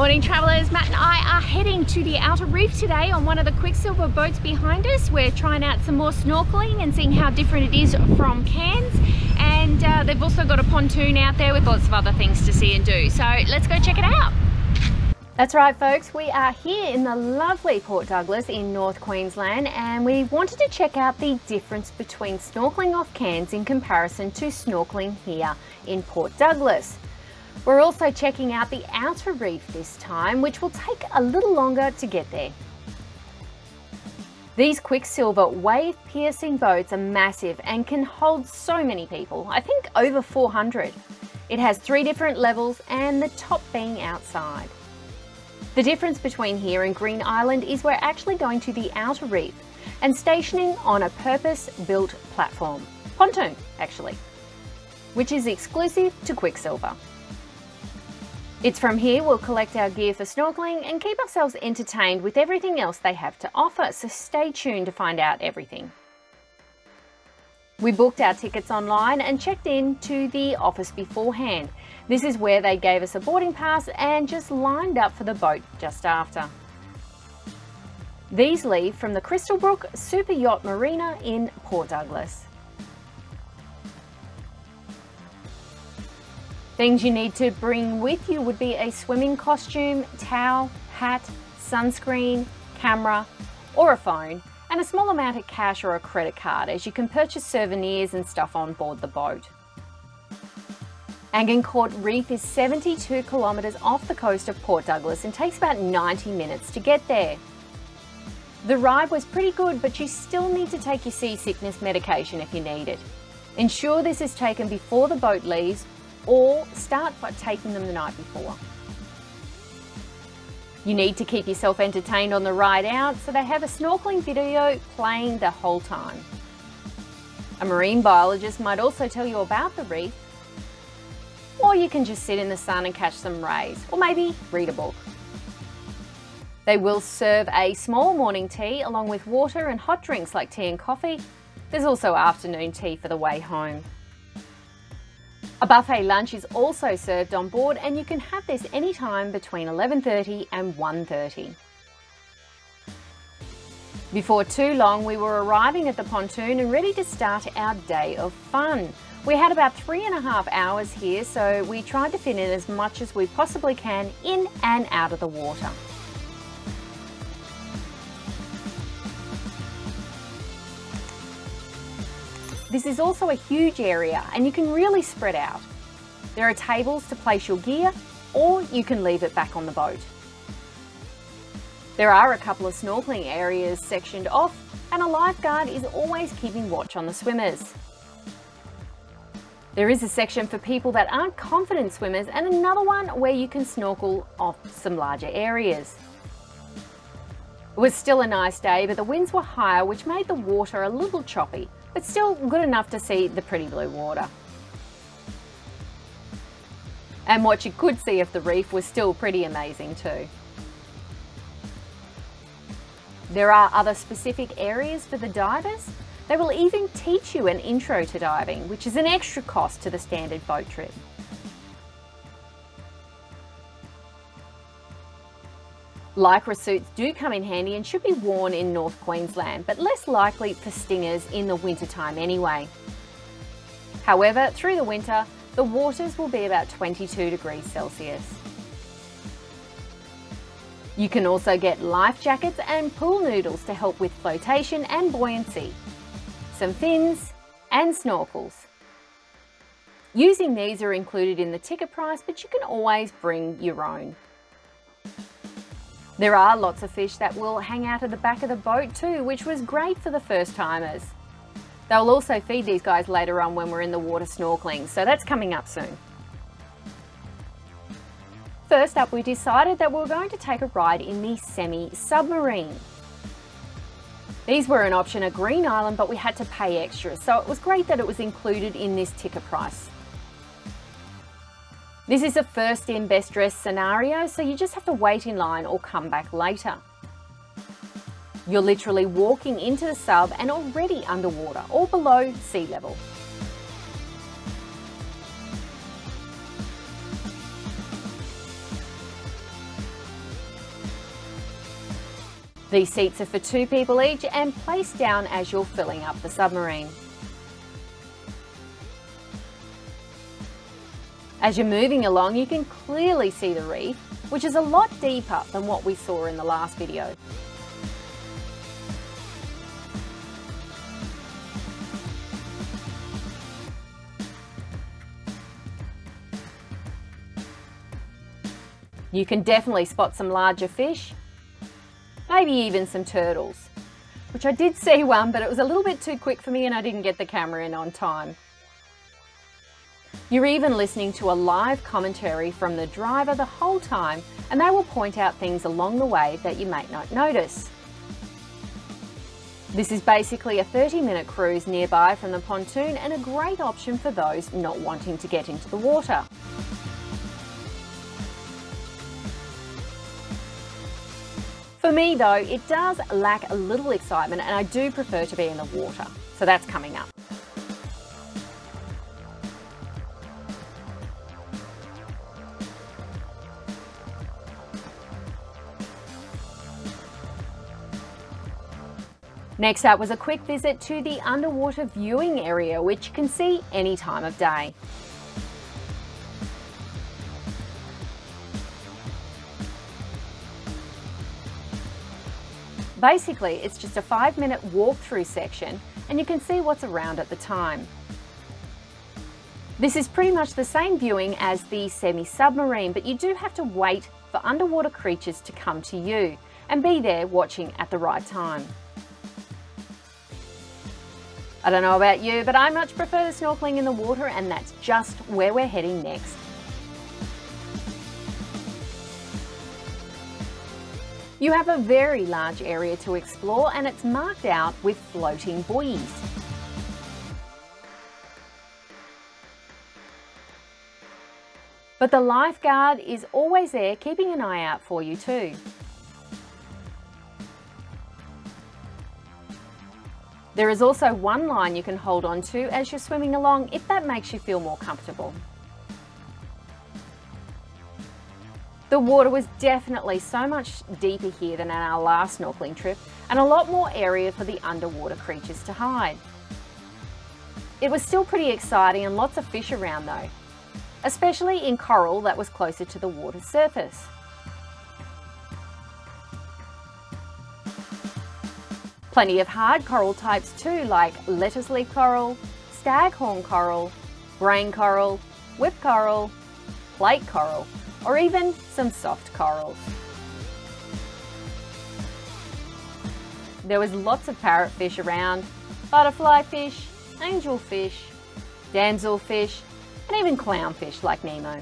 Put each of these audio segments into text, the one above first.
Morning travellers, Matt and I are heading to the outer reef today on one of the Quicksilver boats behind us. We're trying out some more snorkeling and seeing how different it is from Cairns, and they've also got a pontoon out there with lots of other things to see and do, so let's go check it out. That's right folks, we are here in the lovely Port Douglas in North Queensland, and we wanted to check out the difference between snorkeling off Cairns in comparison to snorkeling here in Port Douglas. We're also checking out the outer reef this time, which will take a little longer to get there. These Quicksilver wave-piercing boats are massive and can hold so many people, I think over 400. It has 3 different levels and the top being outside. The difference between here and Green Island is we're actually going to the outer reef and stationing on a purpose-built platform, pontoon actually, which is exclusive to Quicksilver. It's from here we'll collect our gear for snorkeling and keep ourselves entertained with everything else they have to offer, so stay tuned to find out everything. We booked our tickets online and checked in to the office beforehand. This is where they gave us a boarding pass and just lined up for the boat just after. These leave from the Crystalbrook Super Yacht Marina in Port Douglas. Things you need to bring with you would be a swimming costume, towel, hat, sunscreen, camera, or a phone, and a small amount of cash or a credit card, as you can purchase souvenirs and stuff on board the boat. Agincourt Reef is 72 kilometres off the coast of Port Douglas and takes about 90 minutes to get there. The ride was pretty good, but you still need to take your seasickness medication if you need it. Ensure this is taken before the boat leaves, or start by taking them the night before. You need to keep yourself entertained on the ride out, so they have a snorkeling video playing the whole time. A marine biologist might also tell you about the reef, or you can just sit in the sun and catch some rays, or maybe read a book. They will serve a small morning tea along with water and hot drinks like tea and coffee. There's also afternoon tea for the way home. A buffet lunch is also served on board, and you can have this anytime between 11:30 and 1:30. Before too long, we were arriving at the pontoon and ready to start our day of fun. We had about 3.5 hours here, so we tried to fit in as much as we possibly can in and out of the water. This is also a huge area and you can really spread out. There are tables to place your gear, or you can leave it back on the boat. There are a couple of snorkeling areas sectioned off, and a lifeguard is always keeping watch on the swimmers. There is a section for people that aren't confident swimmers, and another one where you can snorkel off some larger areas. It was still a nice day, but the winds were higher, which made the water a little choppy, but still good enough to see the pretty blue water. And what you could see of the reef was still pretty amazing too. There are other specific areas for the divers. They will even teach you an intro to diving, which is an extra cost to the standard boat trip. Lycra suits do come in handy and should be worn in North Queensland, but less likely for stingers in the winter time anyway. However, through the winter, the waters will be about 22 degrees Celsius. You can also get life jackets and pool noodles to help with flotation and buoyancy, some fins and snorkels. Using these are included in the ticket price, but you can always bring your own. There are lots of fish that will hang out at the back of the boat too, which was great for the first timers. They'll also feed these guys later on when we're in the water snorkeling, so that's coming up soon. First up, we decided that we were going to take a ride in the semi-submarine. These were an option at Green Island, but we had to pay extra, so it was great that it was included in this ticket price. This is a first in best dress scenario, so you just have to wait in line or come back later. You're literally walking into the sub and already underwater or below sea level. These seats are for 2 people each and placed down as you're filling up the submarine. As you're moving along, you can clearly see the reef, which is a lot deeper than what we saw in the last video. You can definitely spot some larger fish, maybe even some turtles, which I did see one, but it was a little bit too quick for me and I didn't get the camera in on time. You're even listening to a live commentary from the driver the whole time, and they will point out things along the way that you might not notice. This is basically a 30-minute cruise nearby from the pontoon and a great option for those not wanting to get into the water. For me though, it does lack a little excitement and I do prefer to be in the water, so that's coming up. Next up was a quick visit to the underwater viewing area, which you can see any time of day. Basically, it's just a 5-minute walkthrough section and you can see what's around at the time. This is pretty much the same viewing as the semi-submarine, but you do have to wait for underwater creatures to come to you and be there watching at the right time. I don't know about you, but I much prefer the snorkeling in the water, and that's just where we're heading next. You have a very large area to explore and it's marked out with floating buoys. But the lifeguard is always there keeping an eye out for you too. There is also one line you can hold on to as you're swimming along if that makes you feel more comfortable. The water was definitely so much deeper here than on our last snorkeling trip, and a lot more area for the underwater creatures to hide. It was still pretty exciting and lots of fish around though, especially in coral that was closer to the water surface. Plenty of hard coral types too, like lettuce leaf coral, staghorn coral, brain coral, whip coral, plate coral, or even some soft corals. There was lots of parrotfish around, butterfly fish, angelfish, damselfish, and even clownfish like Nemo.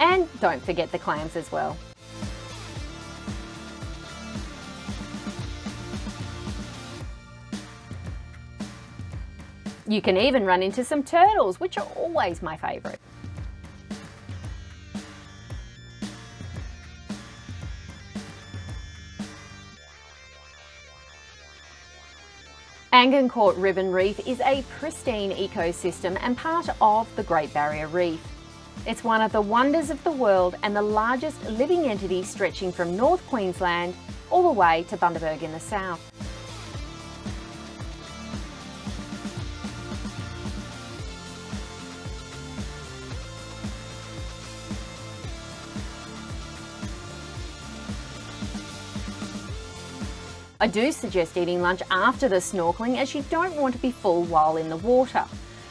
And don't forget the clams as well. You can even run into some turtles, which are always my favourite. Agincourt Ribbon Reef is a pristine ecosystem and part of the Great Barrier Reef. It's one of the wonders of the world and the largest living entity, stretching from North Queensland all the way to Bundaberg in the south. I do suggest eating lunch after the snorkeling, as you don't want to be full while in the water.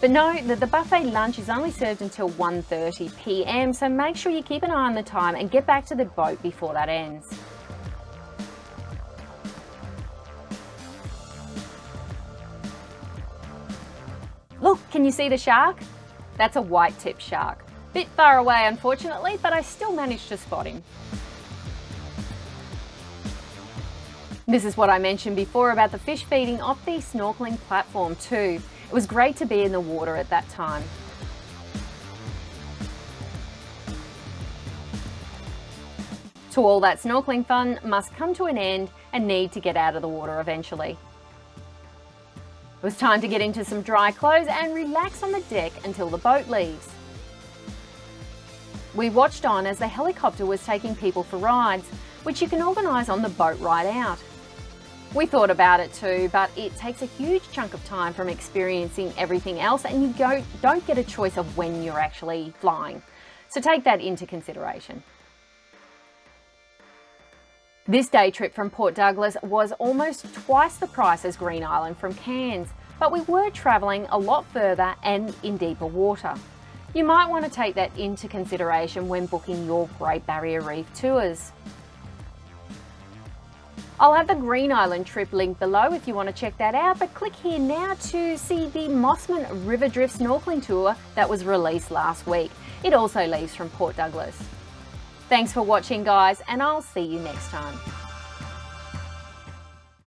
But know that the buffet lunch is only served until 1:30 p.m, so make sure you keep an eye on the time and get back to the boat before that ends. Look, can you see the shark? That's a white-tipped shark. Bit far away unfortunately, but I still managed to spot him. This is what I mentioned before about the fish feeding off the snorkeling platform too. It was great to be in the water at that time. To all that snorkeling fun must come to an end and need to get out of the water eventually. It was time to get into some dry clothes and relax on the deck until the boat leaves. We watched on as the helicopter was taking people for rides, which you can organise on the boat ride out. We thought about it too, but it takes a huge chunk of time from experiencing everything else, and you don't get a choice of when you're actually flying. So take that into consideration. This day trip from Port Douglas was almost twice the price as Green Island from Cairns, but we were travelling a lot further and in deeper water. You might want to take that into consideration when booking your Great Barrier Reef tours. I'll have the Green Island trip linked below if you want to check that out, but click here now to see the Mossman River Drift snorkeling tour that was released last week. It also leaves from Port Douglas. Thanks for watching, guys, and I'll see you next time.